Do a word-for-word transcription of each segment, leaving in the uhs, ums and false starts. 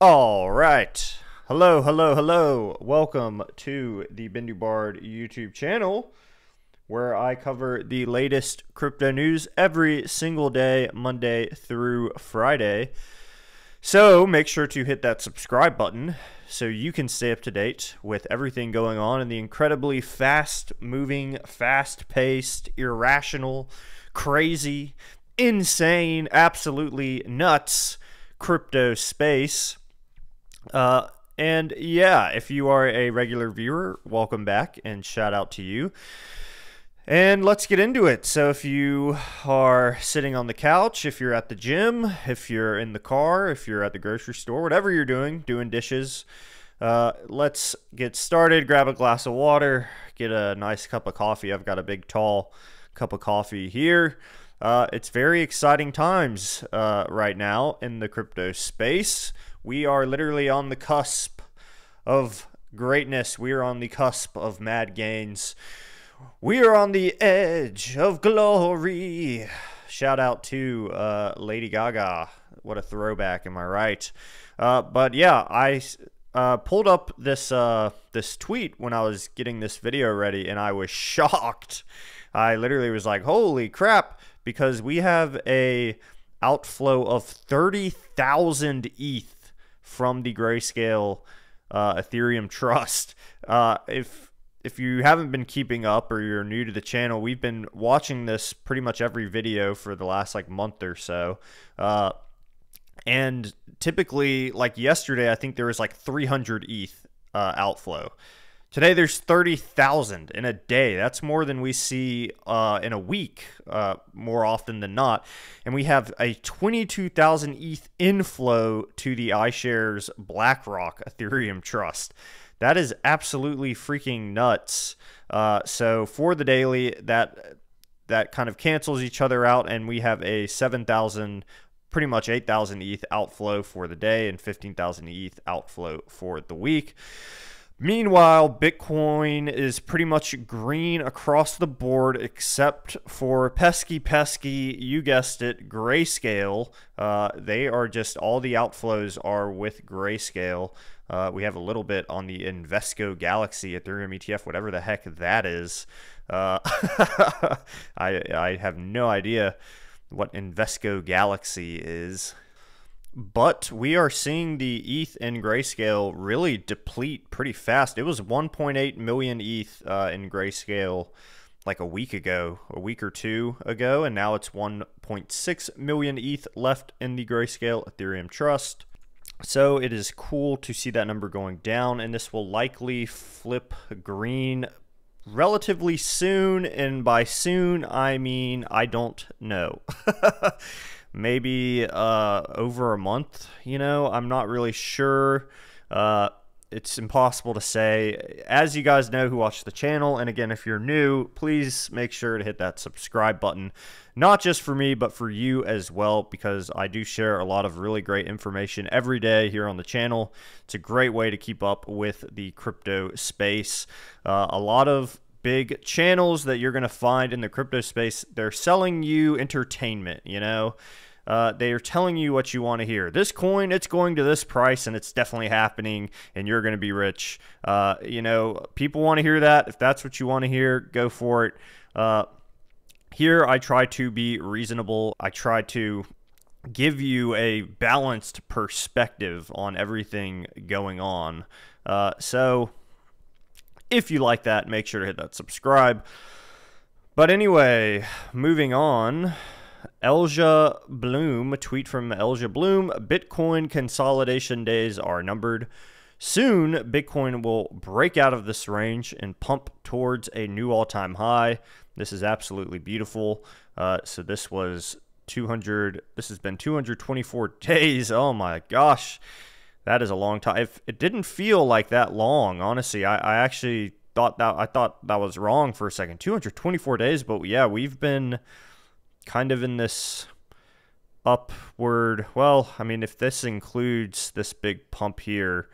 All right. Hello, hello, hello. Welcome to the BenDuBard YouTube channel, where I cover the latest crypto news every single day, Monday through Friday. So make sure to hit that subscribe button so you can stay up to date with everything going on in the incredibly fast-moving, fast-paced, irrational, crazy, insane, absolutely nuts crypto space. Uh, and yeah, if you are a regular viewer, welcome back and shout out to you. And let's get into it. So if you are sitting on the couch, if you're at the gym, if you're in the car, if you're at the grocery store, whatever you're doing, doing dishes, uh, let's get started. Grab a glass of water, get a nice cup of coffee. I've got a big, tall cup of coffee here. Uh, it's very exciting times uh, right now in the crypto space. We are literally on the cusp of greatness. We are on the cusp of mad gains. We are on the edge of glory. Shout out to uh, Lady Gaga. What a throwback, am I right? Uh, but yeah, I uh, pulled up this, uh, this tweet when I was getting this video ready, and I was shocked. I literally was like, holy crap, because we have a outflow of thirty thousand E T H from the Grayscale uh, Ethereum Trust. Uh, if... If you haven't been keeping up or you're new to the channel, we've been watching this pretty much every video for the last like month or so. Uh, and typically, like yesterday, I think there was like three hundred E T H uh, outflow. Today, there's thirty thousand in a day. That's more than we see uh, in a week, uh, more often than not. And we have a twenty-two thousand E T H inflow to the iShares BlackRock Ethereum Trust. That is absolutely freaking nuts. Uh, so for the daily, that that kind of cancels each other out, and we have a seven thousand, pretty much eight thousand E T H outflow for the day and fifteen thousand E T H outflow for the week. Meanwhile, Bitcoin is pretty much green across the board except for pesky, pesky, you guessed it, Grayscale. Uh, they are just, all the outflows are with Grayscale. Uh, we have a little bit on the Invesco Galaxy, Ethereum E T F, whatever the heck that is. Uh, I, I have no idea what Invesco Galaxy is. But we are seeing the E T H in Grayscale really deplete pretty fast. It was one point eight million E T H uh, in Grayscale like a week ago, a week or two ago, and now it's one point six million E T H left in the Grayscale Ethereum Trust. So it is cool to see that number going down, and this will likely flip green relatively soon, and by soon I mean I don't know. Maybe uh, over a month, you know, I'm not really sure. Uh, it's impossible to say. As you guys know who watch the channel, and again, if you're new, please make sure to hit that subscribe button. Not just for me, but for you as well, because I do share a lot of really great information every day here on the channel. It's a great way to keep up with the crypto space. Uh, a lot of big channels that you're going to find in the crypto space, they're selling you entertainment, you know? Uh, they are telling you what you want to hear. This coin, it's going to this price, and it's definitely happening, and you're going to be rich. Uh, you know, people want to hear that. If that's what you want to hear, go for it. Uh, here, I try to be reasonable. I try to give you a balanced perspective on everything going on. Uh, so... If you like that, make sure to hit that subscribe. But anyway, moving on. Eljaboom, a tweet from Eljaboom. Bitcoin consolidation days are numbered. Soon, Bitcoin will break out of this range and pump towards a new all-time high. This is absolutely beautiful. Uh, so this was two hundred. This has been two hundred twenty-four days. Oh my gosh. That is a long time. If it didn't feel like that long, honestly. I, I actually thought that I thought that was wrong for a second. two hundred twenty-four days, but yeah, we've been kind of in this upward. Well, I mean, if this includes this big pump here,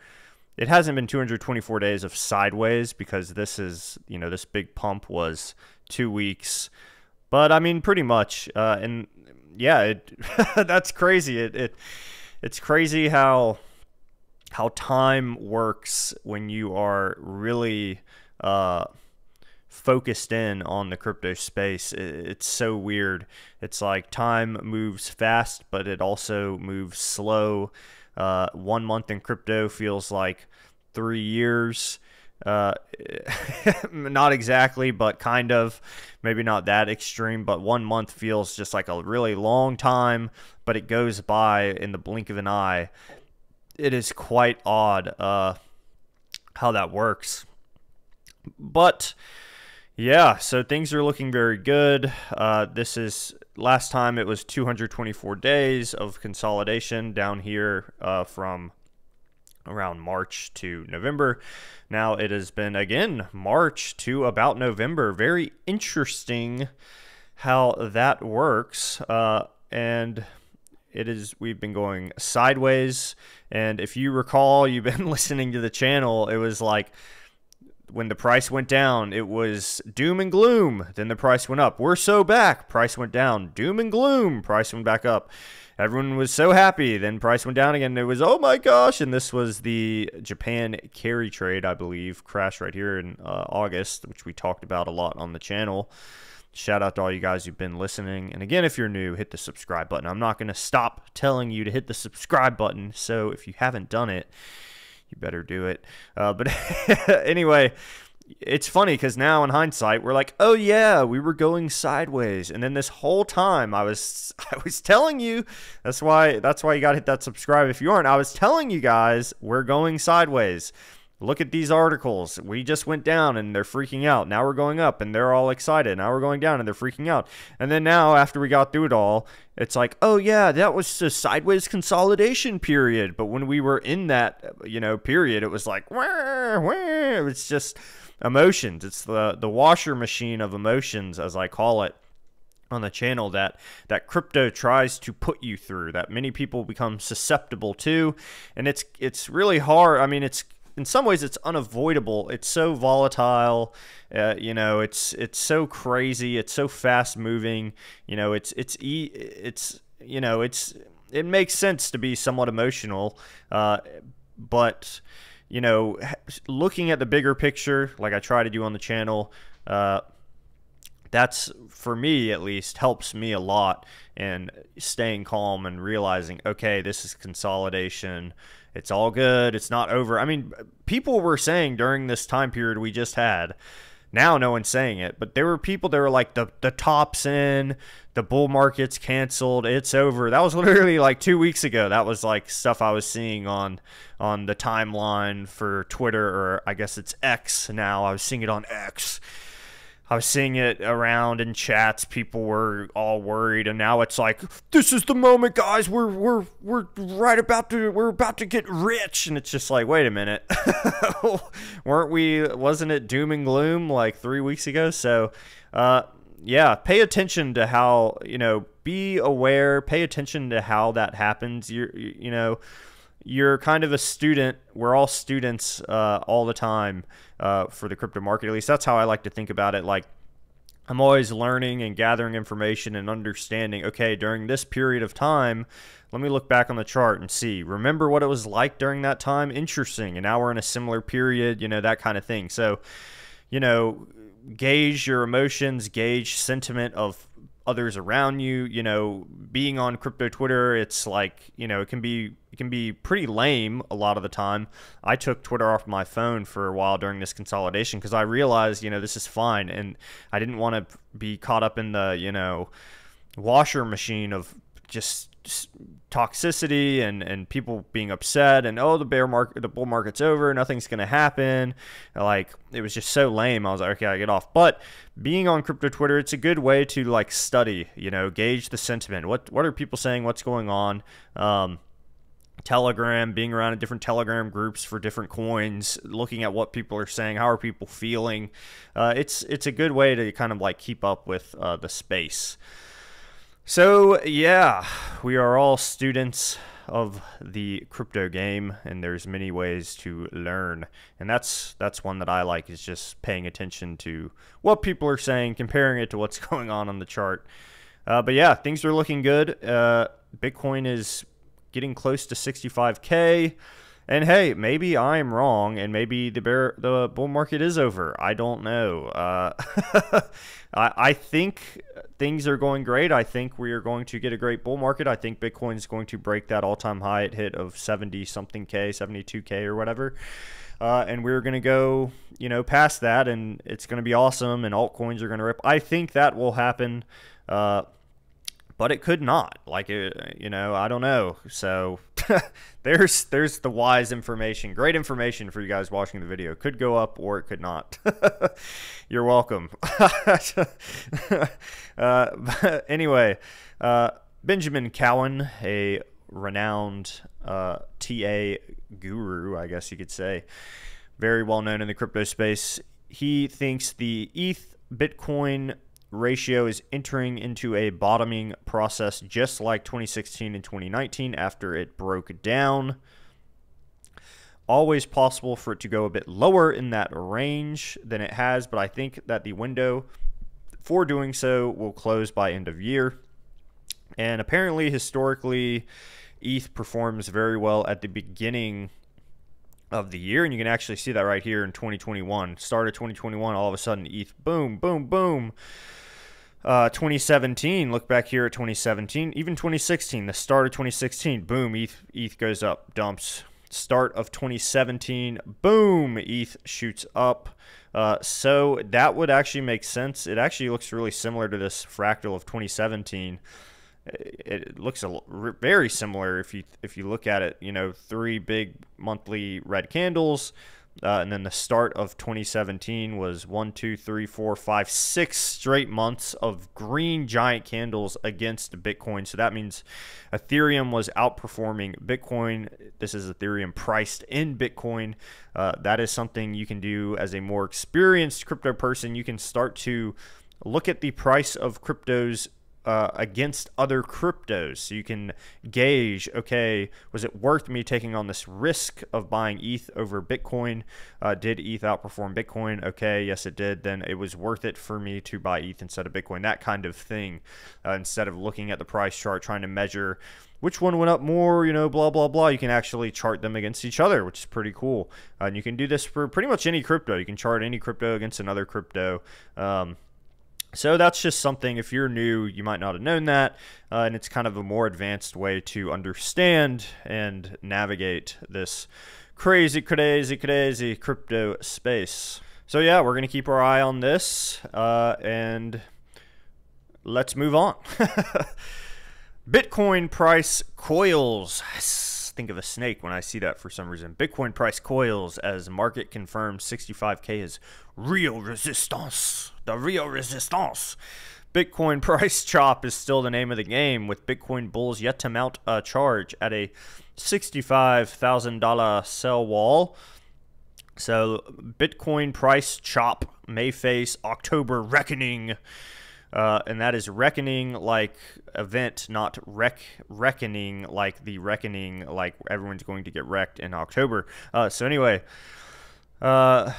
it hasn't been two hundred twenty-four days of sideways, because this is, you know, this big pump was two weeks. But I mean, pretty much, uh, and yeah, it, that's crazy. It it it's crazy how how time works when you are really uh, focused in on the crypto space. It's so weird. It's like time moves fast, but it also moves slow. Uh, one month in crypto feels like three years. Uh, not exactly, but kind of, maybe not that extreme, but one month feels just like a really long time, but it goes by in the blink of an eye. It is quite odd, uh, how that works, but yeah, so things are looking very good. Uh, this is, last time it was two hundred twenty-four days of consolidation down here, uh, from around March to November. Now it has been again March to about November. Very interesting how that works, uh, and it is, we've been going sideways. And if you recall, you've been listening to the channel, it was like when the price went down, it was doom and gloom. Then the price went up, we're so back. Price went down, doom and gloom. Price went back up, everyone was so happy. Then price went down again, it was oh my gosh. And this was the Japan carry trade, I believe, crash right here in uh, August, which we talked about a lot on the channel. Shout out to all you guys who've been listening. And again, if you're new, hit the subscribe button. I'm not going to stop telling you to hit the subscribe button, so if you haven't done it, you better do it. Uh, but anyway, it's funny because now in hindsight, we're like, oh yeah, we were going sideways. And then this whole time I was, I was telling you, that's why, that's why you got to hit that subscribe. If you aren't, I was telling you guys, we're going sideways. Look at these articles. We just went down and they're freaking out. Now we're going up and they're all excited. Now we're going down and they're freaking out. And then now after we got through it all, it's like, oh yeah, that was the sideways consolidation period. But when we were in that, you know, period, it was like, wah, wah. It's just emotions. It's the, the washer machine of emotions, as I call it on the channel, that that crypto tries to put you through, that many people become susceptible to. And it's, it's really hard. I mean, it's, in some ways it's unavoidable. It's so volatile, uh, you know, it's it's so crazy, it's so fast moving, you know, it's it's e it's you know, it's it makes sense to be somewhat emotional, uh, but you know, looking at the bigger picture, like I try to do on the channel, uh, that's, for me at least, helps me a lot in staying calm and realizing, okay, this is consolidation. It's all good. It's not over. I mean, people were saying during this time period we just had, now no one's saying it, but there were people that were like, the, the top's in, the bull market's canceled, it's over. That was literally like two weeks ago. That was like stuff I was seeing on, on the timeline for Twitter, or I guess it's X now. I was seeing it on X. I was seeing it around in chats. People were all worried, and now it's like, this is the moment, guys. We're we're we're right about to we're about to get rich, and it's just like, wait a minute, weren't we? Wasn't it doom and gloom like three weeks ago? So, uh, yeah, pay attention to how, you know, be aware. Pay attention to how that happens. You're you know. You're kind of a student. We're all students uh, all the time uh, for the crypto market. At least that's how I like to think about it. Like, I'm always learning and gathering information and understanding, okay, during this period of time, let me look back on the chart and see, remember what it was like during that time? Interesting. And now we're in a similar period, you know, that kind of thing. So, you know, gauge your emotions, gauge sentiment of others around you. You know, being on crypto Twitter, it's like, you know, it can be it can be pretty lame a lot of the time. I took Twitter off my phone for a while during this consolidation because I realized, you know, this is fine, and I didn't want to be caught up in the, you know, washer machine of just, just toxicity and and people being upset and, oh, the bear market, the bull market's over, nothing's gonna happen. Like, it was just so lame. I was like, okay, I get off. But being on crypto Twitter, it's a good way to like study, you know, gauge the sentiment. What what are people saying? What's going on? Um, Telegram, being around in different Telegram groups for different coins, looking at what people are saying, how are people feeling? Uh, it's it's a good way to kind of like keep up with uh, the space. So yeah, we are all students of the crypto game, and there's many ways to learn, and that's that's one that I like, is just paying attention to what people are saying, comparing it to what's going on on the chart. Uh, but yeah, things are looking good. Uh, Bitcoin is getting close to sixty-five K. And hey, maybe I'm wrong, and maybe the bear, the bull market is over. I don't know. Uh, I, I think things are going great. I think we are going to get a great bull market. I think Bitcoin is going to break that all-time high it hit of seventy something K, seventy-two K or whatever. Uh, and we're going to go, you know, past that, and it's going to be awesome, and altcoins are going to rip. I think that will happen, uh, but it could not. Like, it, you know, I don't know. So there's there's the wise information. Great information for you guys watching the video. Could go up or it could not. You're welcome. uh, but anyway, uh, Benjamin Cowan, a renowned uh, T A guru, I guess you could say, very well known in the crypto space. He thinks the E T H Bitcoin ratio is entering into a bottoming process, just like twenty sixteen and twenty nineteen after it broke down. Always possible for it to go a bit lower in that range than it has, but I think that the window for doing so will close by end of year. And apparently, historically, E T H performs very well at the beginning of the year, and you can actually see that right here in twenty twenty-one. Start of twenty twenty-one, all of a sudden, E T H, boom, boom, boom. Uh, twenty seventeen, look back here at twenty seventeen, even twenty sixteen, the start of twenty sixteen, boom, E T H, E T H goes up, dumps. Start of twenty seventeen, boom, E T H shoots up. Uh, so that would actually make sense. It actually looks really similar to this fractal of twenty seventeen. It looks a very similar if you if you look at it. You know, three big monthly red candles, uh, and then the start of twenty seventeen was one, two, three, four, five, six straight months of green giant candles against Bitcoin. So that means Ethereum was outperforming Bitcoin. This is Ethereum priced in Bitcoin. Uh, that is something you can do as a more experienced crypto person. You can start to look at the price of cryptos Uh, against other cryptos, so you can gauge, okay, was it worth me taking on this risk of buying E T H over Bitcoin? Uh, did E T H outperform Bitcoin? Okay, yes it did. Then it was worth it for me to buy E T H instead of Bitcoin, that kind of thing, uh, instead of looking at the price chart trying to measure which one went up more, you know, blah blah blah. You can actually chart them against each other, which is pretty cool, uh, and you can do this for pretty much any crypto. You can chart any crypto against another crypto. um, So that's just something, if you're new, you might not have known that, uh, and it's kind of a more advanced way to understand and navigate this crazy, crazy, crazy crypto space. So yeah, we're going to keep our eye on this, uh, and let's move on. Bitcoin price coils. Think of a snake when I see that for some reason. Bitcoin price coils as market confirms sixty-five K is real resistance. The real resistance. Bitcoin price chop is still the name of the game, with Bitcoin bulls yet to mount a charge at a sixty-five thousand dollar sell wall. So Bitcoin price chop may face October reckoning. Uh, and that is reckoning like event, not rec reckoning like the reckoning, like everyone's going to get wrecked in October. Uh, so anyway, uh,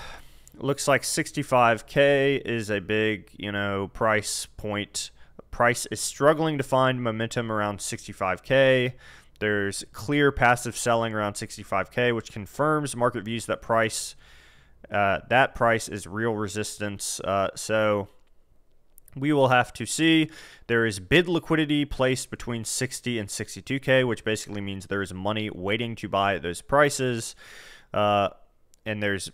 looks like sixty-five K is a big, you know, price point. Price is struggling to find momentum around sixty-five K. There's clear passive selling around sixty-five K, which confirms market views that price, uh, that price is real resistance. Uh, so we will have to see. There is bid liquidity placed between sixty and sixty-two K, which basically means there is money waiting to buy at those prices, uh, and there's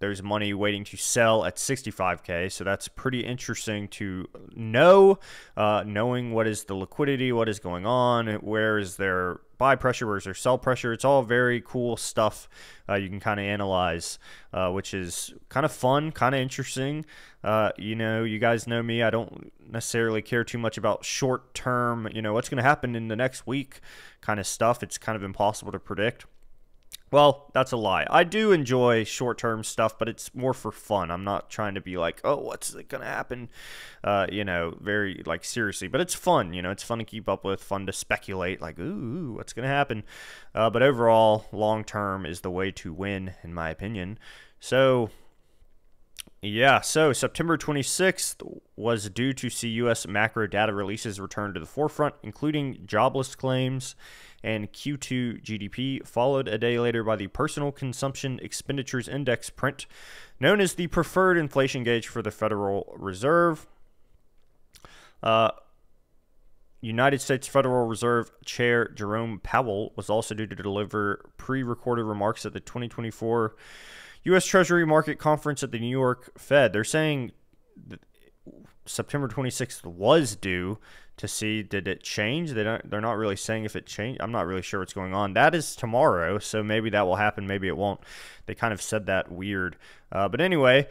there's money waiting to sell at sixty-five K. So that's pretty interesting to know, uh, knowing what is the liquidity, what is going on, where is their buy pressure, where is their sell pressure. It's all very cool stuff. Uh, you can kind of analyze, uh, which is kind of fun, kind of interesting. Uh, you know, you guys know me. I don't necessarily care too much about short term, you know, what's going to happen in the next week kind of stuff. It's kind of impossible to predict. Well, that's a lie. I do enjoy short-term stuff, but it's more for fun. I'm not trying to be like, oh, what's going to happen? Uh, you know, very, like, seriously. But it's fun, you know. It's fun to keep up with, fun to speculate, like, ooh, what's going to happen? Uh, but overall, long-term is the way to win, in my opinion. So, Yeah, so September twenty-sixth was due to see U S macro data releases return to the forefront, including jobless claims and Q two G D P, followed a day later by the Personal Consumption Expenditures Index print, known as the preferred inflation gauge for the Federal Reserve. Uh, United States Federal Reserve Chair Jerome Powell was also due to deliver pre-recorded remarks at the twenty twenty-four U S Treasury Market Conference at the New York Fed. They're saying that September twenty-sixth was due to see. Did it change? They don't, they're not really saying if it changed. I'm not really sure what's going on. That is tomorrow, so maybe that will happen. Maybe it won't. They kind of said that weird. Uh, but anyway,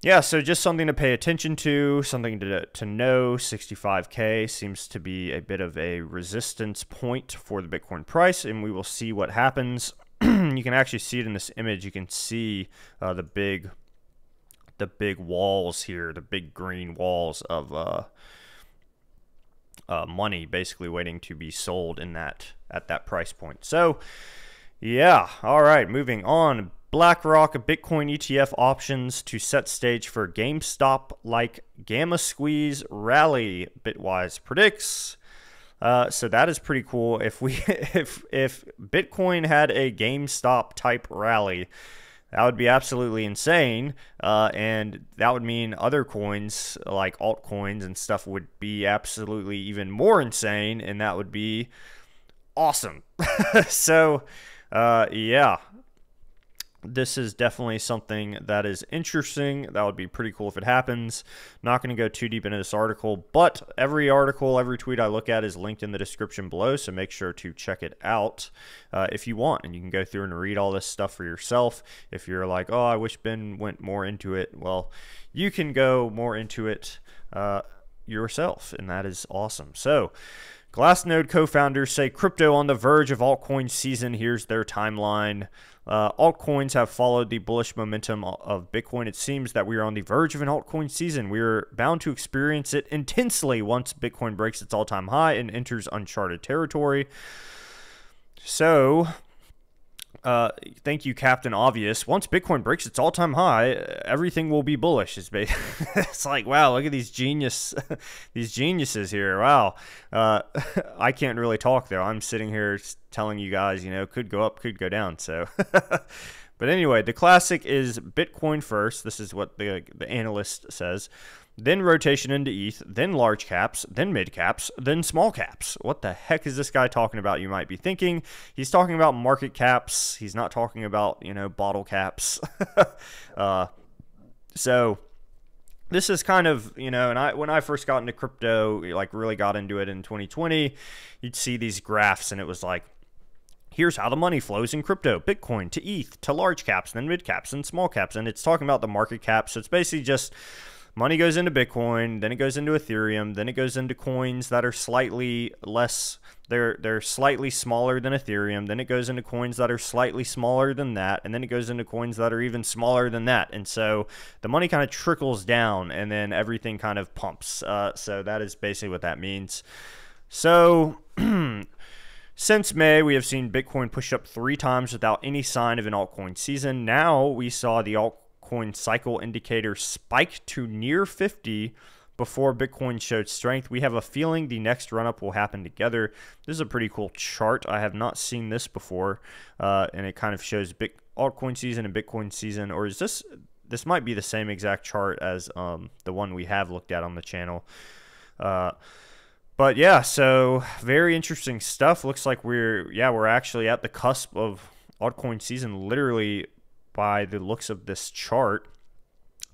yeah, so just something to pay attention to, something to, to know. sixty-five K seems to be a bit of a resistance point for the Bitcoin price, and we will see what happens. You can actually see it in this image. You can see uh, the big... the big walls here, the big green walls of uh, uh, money basically waiting to be sold in that at that price point. So, yeah. All right, moving on. BlackRock Bitcoin E T F options to set stage for GameStop-like gamma squeeze rally, Bitwise predicts. Uh, so that is pretty cool. If we if if Bitcoin had a GameStop type rally, that would be absolutely insane, uh, and that would mean other coins like altcoins and stuff would be absolutely even more insane, and that would be awesome. So, uh, yeah, this is definitely something that is interesting. That would be pretty cool if it happens. Not going to go too deep into this article, but every article, every tweet I look at is linked in the description below, so make sure to check it out uh, if you want, and you can go through and read all this stuff for yourself. If you're like, oh, I wish Ben went more into it, well, you can go more into it uh, yourself, and that is awesome. So, Glassnode co-founders say crypto on the verge of altcoin season. Here's their timeline. Uh, altcoins have followed the bullish momentum of Bitcoin. It seems that we are on the verge of an altcoin season. We are bound to experience it intensely once Bitcoin breaks its all-time high and enters uncharted territory. So, uh, thank you, Captain Obvious. Once Bitcoin breaks its all-time high, everything will be bullish. It's, it's like, wow, look at these genius, these geniuses here. Wow. Uh, I can't really talk, though. I'm sitting here telling you guys, you know, could go up, could go down. So, but anyway, the classic is Bitcoin first. This is what the, the analyst says. Then rotation into E T H, then large caps, then mid caps, then small caps. What the heck is this guy talking about, you might be thinking? He's talking about market caps. He's not talking about, you know, bottle caps. uh, so this is kind of, you know, and I when I first got into crypto, like really got into it in twenty twenty, you'd see these graphs and it was like, here's how the money flows in crypto, Bitcoin to E T H to large caps, then mid caps and small caps. And it's talking about the market cap. So it's basically just money goes into Bitcoin, then it goes into Ethereum, then it goes into coins that are slightly less, they're they're slightly smaller than Ethereum, then it goes into coins that are slightly smaller than that, and then it goes into coins that are even smaller than that. And so the money kind of trickles down and then everything kind of pumps. Uh, so that is basically what that means. So since May, we have seen Bitcoin push up three times without any sign of an altcoin season. Now we saw the altcoin Coin cycle indicator spiked to near fifty before Bitcoin showed strength. We have a feeling the next run-up will happen together. This is a pretty cool chart. I have not seen this before, uh, and it kind of shows big altcoin season and Bitcoin season. Or is this, this might be the same exact chart as um, the one we have looked at on the channel. Uh, but yeah, so very interesting stuff. Looks like we're, yeah, we're actually at the cusp of altcoin season, literally. By the looks of this chart,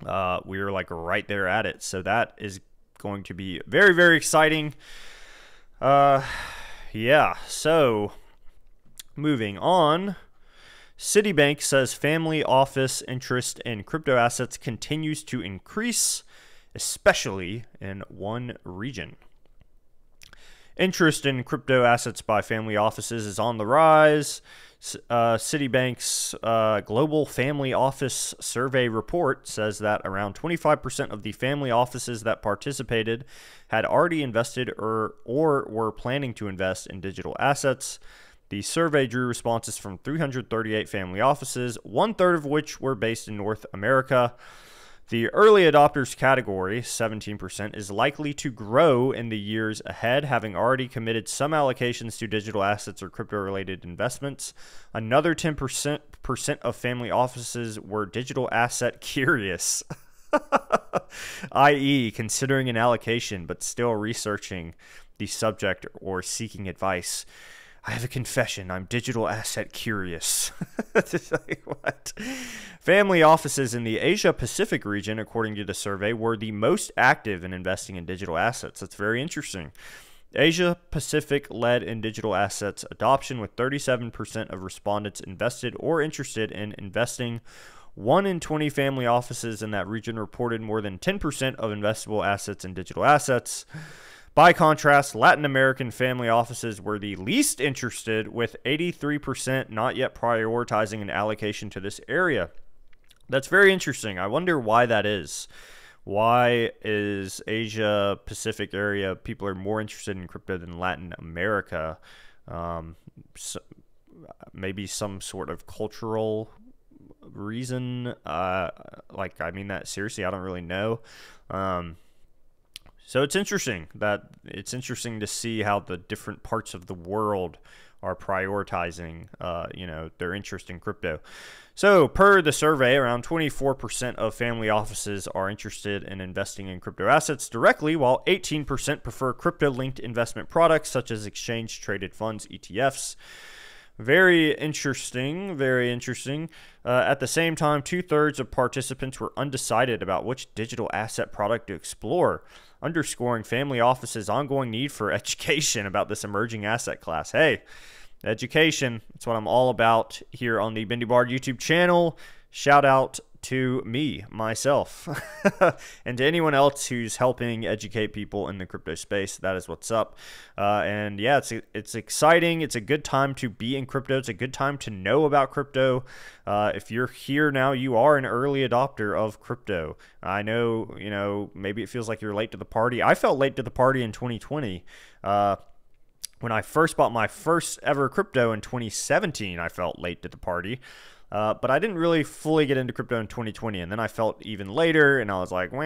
uh, we're like right there at it. So that is going to be very, very exciting. Uh, yeah, so moving on. Citibank says family office interest in crypto assets continues to increase, especially in one region. Interest in crypto assets by family offices is on the rise. Uh, Citibank's uh, Global Family Office Survey report says that around twenty-five percent of the family offices that participated had already invested or, or were planning to invest in digital assets. The survey drew responses from three hundred thirty-eight family offices, one third of which were based in North America. The early adopters category, seventeen percent, is likely to grow in the years ahead, having already committed some allocations to digital assets or crypto-related investments. Another ten percent of family offices were digital asset curious, that is considering an allocation but still researching the subject or seeking advice. I have a confession. I'm digital asset curious. Like, what? Family offices in the Asia Pacific region, according to the survey, were the most active in investing in digital assets. That's very interesting. Asia Pacific led in digital assets adoption with thirty-seven percent of respondents invested or interested in investing. one in twenty family offices in that region reported more than ten percent of investable assets in digital assets. By contrast, Latin American family offices were the least interested, with eighty-three percent not yet prioritizing an allocation to this area. That's very interesting. I wonder why that is. Why is Asia Pacific area, people are more interested in crypto than Latin America? Um, so maybe some sort of cultural reason. Uh, like, I mean that seriously, I don't really know. Um, So it's interesting that it's interesting to see how the different parts of the world are prioritizing, uh, you know, their interest in crypto. So per the survey, around twenty-four percent of family offices are interested in investing in crypto assets directly, while eighteen percent prefer crypto-linked investment products such as exchange-traded funds, E T Fs. Very interesting, very interesting. Uh, at the same time, two-thirds of participants were undecided about which digital asset product to explore, underscoring family offices' ongoing need for education about this emerging asset class. Hey, education, that's what I'm all about here on the BenDuBard YouTube channel. Shout out to me, myself, and to anyone else who's helping educate people in the crypto space. That is what's up. Uh, and yeah, it's, it's exciting. It's a good time to be in crypto. It's a good time to know about crypto. Uh, if you're here now, you are an early adopter of crypto. I know, you know, maybe it feels like you're late to the party. I felt late to the party in twenty twenty. Uh, when I first bought my first ever crypto in twenty seventeen, I felt late to the party. Uh, but I didn't really fully get into crypto in twenty twenty, and then I felt even later, and I was like, "Wah!"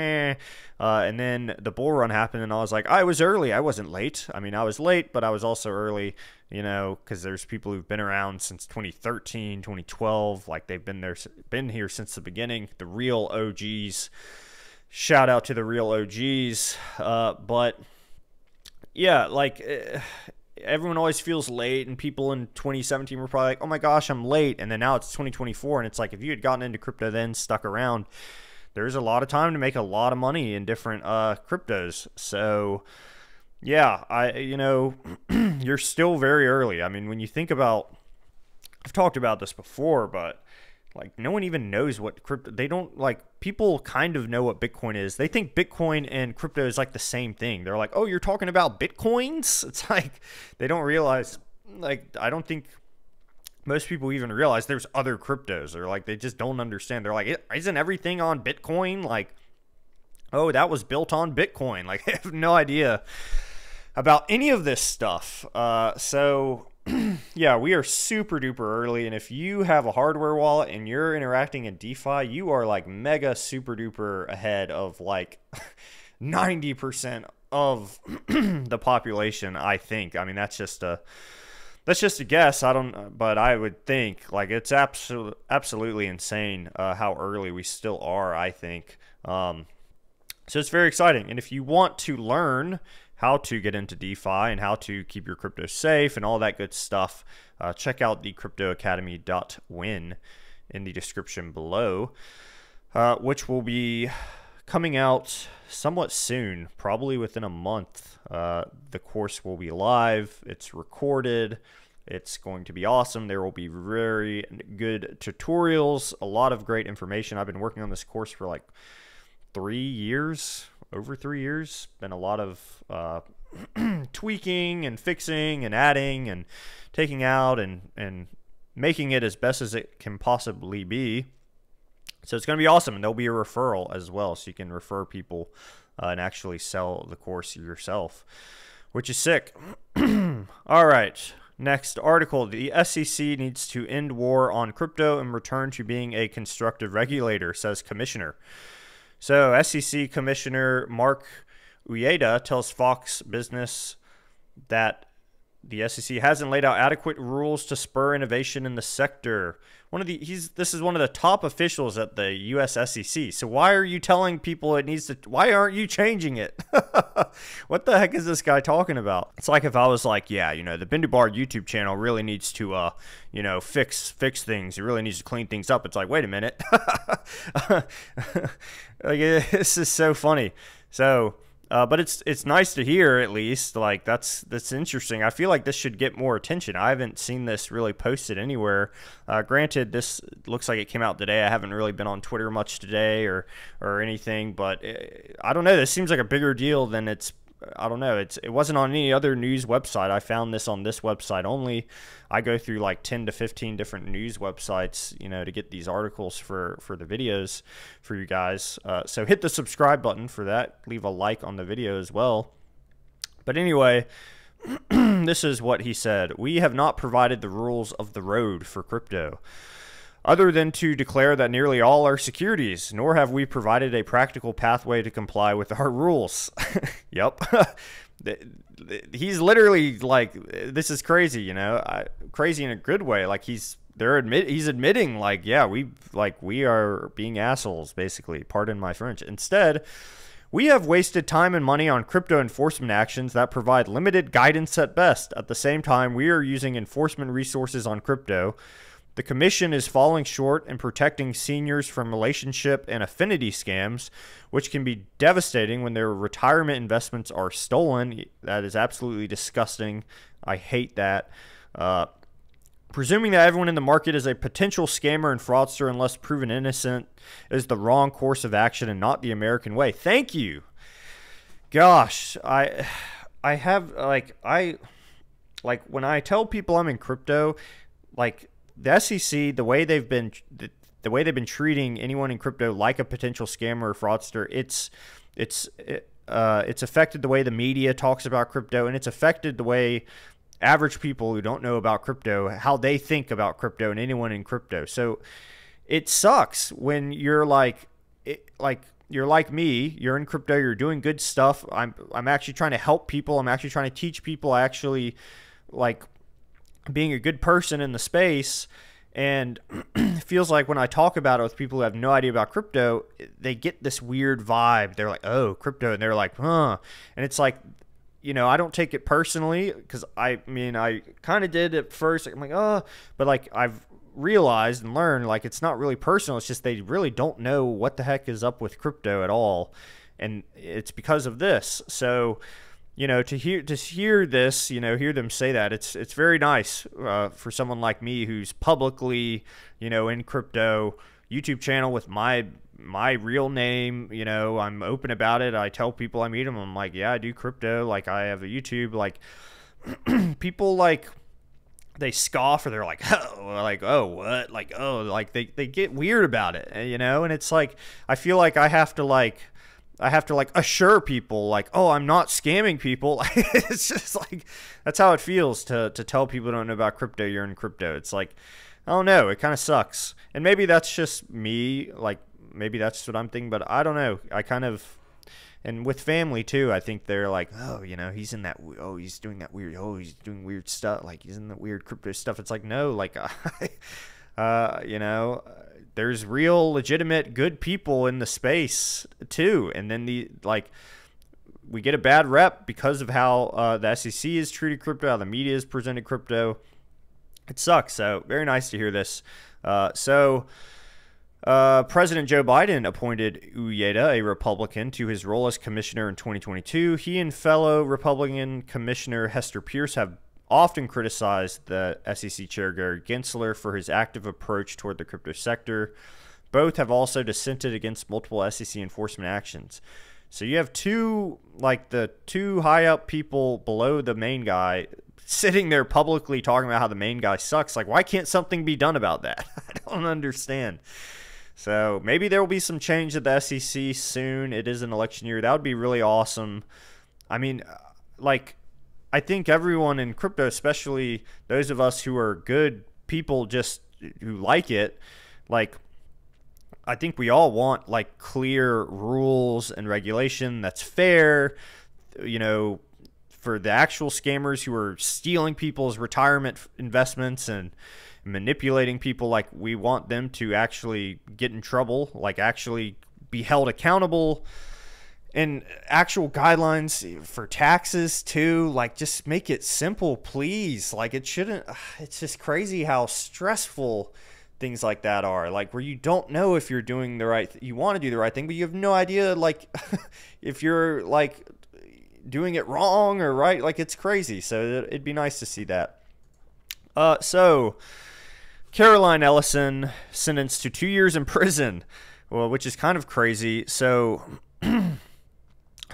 Uh, and then the bull run happened, and I was like, "I was early. I wasn't late. I mean, I was late, but I was also early." You know, because there's people who've been around since twenty thirteen, twenty twelve, like they've been there, been here since the beginning. The real O Gs. Shout out to the real O Gs. Uh, but yeah, like. Uh, Everyone always feels late, and people in twenty seventeen were probably like, oh my gosh, I'm late. And then now it's twenty twenty-four, and it's like, if you had gotten into crypto then, stuck around, there's a lot of time to make a lot of money in different uh, cryptos. So yeah, I you know, you're still very early. I mean, when you think about, I've talked about this before, but like no one even knows what crypto, they don't like, people kind of know what Bitcoin is. They think Bitcoin and crypto is like the same thing. They're like, oh, you're talking about Bitcoins? It's like, they don't realize, like, I don't think most people even realize there's other cryptos. They're like, they just don't understand. They're like, isn't everything on Bitcoin? Like, oh, that was built on Bitcoin. Like, they have no idea about any of this stuff. Uh, so... yeah, we are super duper early, and if you have a hardware wallet and you're interacting in DeFi, you are like mega super duper ahead of like ninety percent of the population, I think. I mean, that's just a that's just a guess. I don't, but I would think like it's absolutely absolutely insane uh, how early we still are, I think. Um, so it's very exciting, and if you want to learn how to get into DeFi and how to keep your crypto safe and all that good stuff, uh, check out the crypto academy dot win in the description below, uh, which will be coming out somewhat soon, probably within a month. Uh, the course will be live, it's recorded, it's going to be awesome. There will be very good tutorials, a lot of great information. I've been working on this course for like three years. Over three years, been a lot of uh, tweaking and fixing and adding and taking out and, and making it as best as it can possibly be. So it's going to be awesome. And there'll be a referral as well. So you can refer people uh, and actually sell the course yourself, which is sick. All right. Next article. The S E C needs to end war on crypto and return to being a constructive regulator, says Commissioner. So S E C Commissioner Mark Uyeda tells Fox Business that the S E C hasn't laid out adequate rules to spur innovation in the sector. One of the he's this is one of the top officials at the U S S E C. So why are you telling people it needs to? Why aren't you changing it? What the heck is this guy talking about? It's like if I was like, yeah, you know, the BenDuBard YouTube channel really needs to, uh, you know, fix fix things. It really needs to clean things up. It's like, wait a minute, like this is so funny. So. Uh, but it's it's nice to hear, at least. Like that's that's interesting. I feel like this should get more attention. I haven't seen this really posted anywhere. Uh, granted, this looks like it came out today. I haven't really been on Twitter much today or or anything. But it, I don't know. This seems like a bigger deal than it's. I don't know. It's it wasn't on any other news website. I found this on this website only. I go through like ten to fifteen different news websites, you know, to get these articles for, for the videos for you guys. Uh, so hit the subscribe button for that. Leave a like on the video as well. But anyway, this is what he said. We have not provided the rules of the road for crypto, other than to declare that nearly all are securities, nor have we provided a practical pathway to comply with our rules. Yep. He's literally like, this is crazy, you know, I, crazy in a good way. Like he's, they're admit, he's admitting like, yeah, we, like we are being assholes, basically, pardon my French. Instead, we have wasted time and money on crypto enforcement actions that provide limited guidance at best. At the same time, we are using enforcement resources on crypto. The commission is falling short in protecting seniors from relationship and affinity scams, which can be devastating when their retirement investments are stolen. That is absolutely disgusting. I hate that. Uh, presuming that everyone in the market is a potential scammer and fraudster unless proven innocent is the wrong course of action and not the American way. Thank you. Gosh, I, I have like, I, like when I tell people I'm in crypto, like, the S E C, the way they've been, the, the way they've been treating anyone in crypto like a potential scammer or fraudster, it's, it's, it, uh, it's affected the way the media talks about crypto, and it's affected the way average people who don't know about crypto, how they think about crypto and anyone in crypto. So it sucks when you're like, it, like you're like me, you're in crypto, you're doing good stuff. I'm, I'm actually trying to help people. I'm actually trying to teach people. I actually like. being a good person in the space, and it feels like when I talk about it with people who have no idea about crypto, they get this weird vibe. They're like, oh, crypto, and they're like, huh. And it's like, you know, I don't take it personally, because I mean, I kind of did at first. I'm like, oh, but like I've realized and learned, like it's not really personal. It's just they really don't know what the heck is up with crypto at all, and it's because of this. So you know, to hear to hear this, you know, hear them say that, it's it's very nice uh, for someone like me who's publicly, you know, in crypto, YouTube channel with my my real name. You know, I'm open about it. I tell people I meet them. I'm like, yeah, I do crypto. Like, I have a YouTube. Like, people like they scoff or they're like, oh, like oh, what? Like oh, like they they get weird about it. You know, and it's like I feel like I have to like. I have to like assure people like, oh, I'm not scamming people. It's just like, that's how it feels to, to tell people who don't know about crypto, you're in crypto. It's like, I don't know. It kind of sucks. And maybe that's just me. Like, maybe that's what I'm thinking, but I don't know. I kind of, and with family too, I think they're like, oh, you know, he's in that, oh, he's doing that weird, oh, he's doing weird stuff. Like he's in that weird crypto stuff. It's like, no, like, I, uh, you know, there's real legitimate good people in the space too. And then the, like we get a bad rep because of how uh, the S E C is treated crypto, how the media has presented crypto. It sucks. So very nice to hear this. Uh, so uh, President Joe Biden appointed Uyeda, a Republican, to his role as commissioner in twenty twenty-two. He and fellow Republican Commissioner Hester Pierce have often criticized the S E C chair Gary Gensler for his active approach toward the crypto sector. Both have also dissented against multiple S E C enforcement actions. So you have two, like the two high up people below the main guy sitting there publicly talking about how the main guy sucks. Like, why can't something be done about that? I don't understand. So maybe there will be some change at the S E C soon. It is an election year. That would be really awesome. I mean, like, I think everyone in crypto, especially those of us who are good people, just who like it, like I think we all want like clear rules and regulation that's fair, you know, for the actual scammers who are stealing people's retirement investments and manipulating people. Like, we want them to actually get in trouble, like actually be held accountable, and actual guidelines for taxes too. Like, just make it simple, please. Like, it shouldn't, it's just crazy how stressful things like that are, like where you don't know if you're doing the right, you want to do the right thing, but you have no idea, like if you're like doing it wrong or right. Like, it's crazy. So it'd be nice to see that. Uh, so Caroline Ellison sentenced to two years in prison, well, which is kind of crazy. So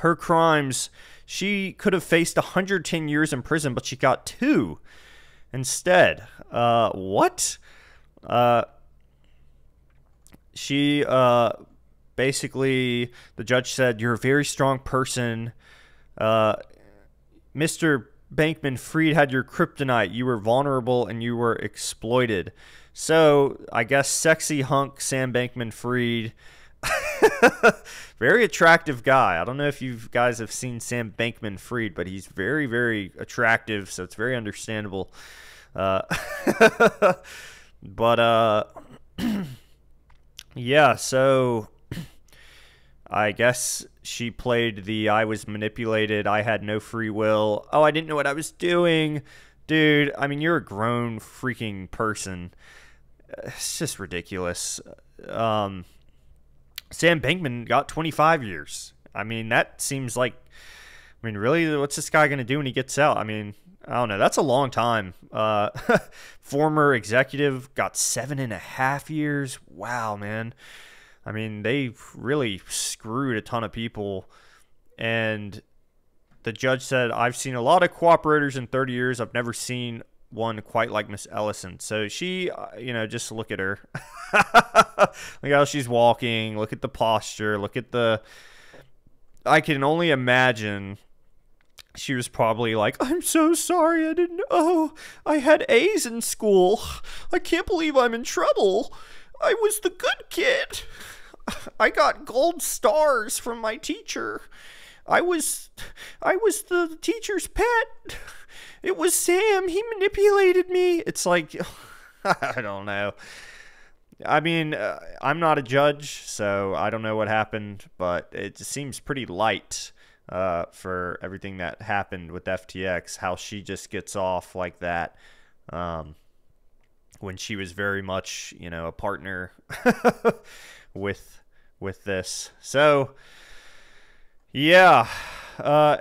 her crimes, she could have faced one hundred ten years in prison, but she got two instead. Uh, what? Uh, she, uh, basically the judge said, you're a very strong person. Uh, Mister Bankman-Fried had your kryptonite. You were vulnerable and you were exploited. So I guess sexy hunk Sam Bankman-Fried, very attractive guy. I don't know if you guys have seen Sam Bankman-Fried, but he's very, very attractive. So it's very understandable. Uh, but, uh, yeah, so I guess she played the, I was manipulated, I had no free will, oh, I didn't know what I was doing. Dude, I mean, you're a grown freaking person. It's just ridiculous. Um, Sam Bankman got twenty-five years. I mean, that seems like, I mean, really, what's this guy going to do when he gets out? I mean, I don't know. That's a long time. Uh, former executive got seven and a half years. Wow, man. I mean, they really screwed a ton of people. And the judge said, I've seen a lot of cooperators in thirty years. I've never seen one quite like Miss Ellison. So she, you know, just look at her. Look how she's walking. Look at the posture. Look at the, I can only imagine she was probably like, I'm so sorry, I didn't, oh, I had A's in school. I can't believe I'm in trouble. I was the good kid. I got gold stars from my teacher. I was, I was the teacher's pet. It was Sam, he manipulated me. It's like, I don't know. I mean, uh, I'm not a judge, so I don't know what happened, but it seems pretty light. Uh, for everything that happened with F T X, how she just gets off like that, um, when she was very much, you know, a partner with with this. So, yeah, uh,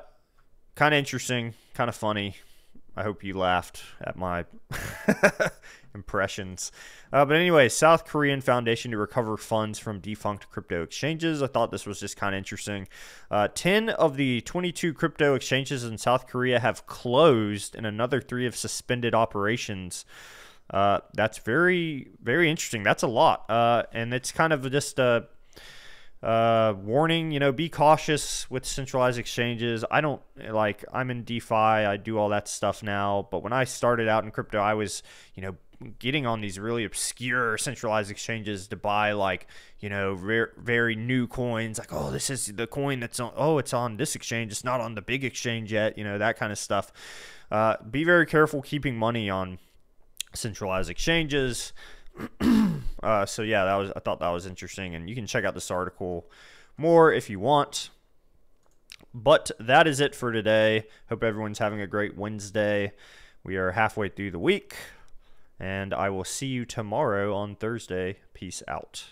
kind of interesting, kind of funny. I hope you laughed at my impressions. Uh, but anyway, South Korean foundation to recover funds from defunct crypto exchanges. I thought this was just kind of interesting. Uh, ten of the twenty-two crypto exchanges in South Korea have closed, and another three have suspended operations. Uh, that's very, very interesting. That's a lot. Uh, and it's kind of just a uh, warning, you know, be cautious with centralized exchanges. I don't like, I'm in DeFi. I do all that stuff now. But when I started out in crypto, I was, you know, getting on these really obscure centralized exchanges to buy, like, you know, very new coins. Like, oh, this is the coin that's on, oh, it's on this exchange. It's not on the big exchange yet. You know, that kind of stuff. Uh, be very careful keeping money on centralized exchanges. Uh, so yeah, that was, I thought that was interesting, and you can check out this article more if you want. But that is it for today. Hope everyone's having a great Wednesday. We are halfway through the week, and I will see you tomorrow on Thursday. Peace out.